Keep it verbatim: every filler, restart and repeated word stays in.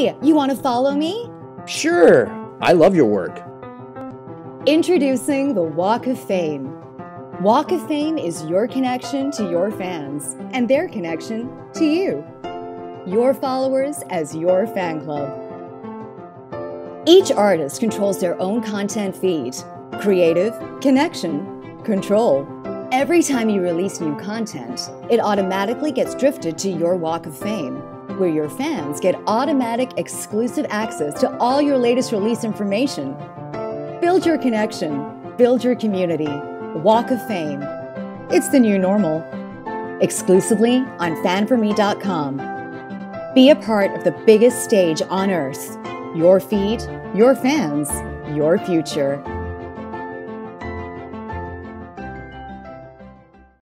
Hey, you want to follow me? Sure, I love your work. Introducing the Walk of Fame. Walk of Fame is your connection to your fans and their connection to you. Your followers as your fan club. Each artist controls their own content feed. Creative, connection, control. Every time you release new content, it automatically gets drifted to your Walk of Fame, where your fans get automatic exclusive access to all your latest release information. Build your connection, build your community. Walk of Fame. It's the new normal. Exclusively on fan for me dot com. Be a part of the biggest stage on earth. Your feed, your fans, your future.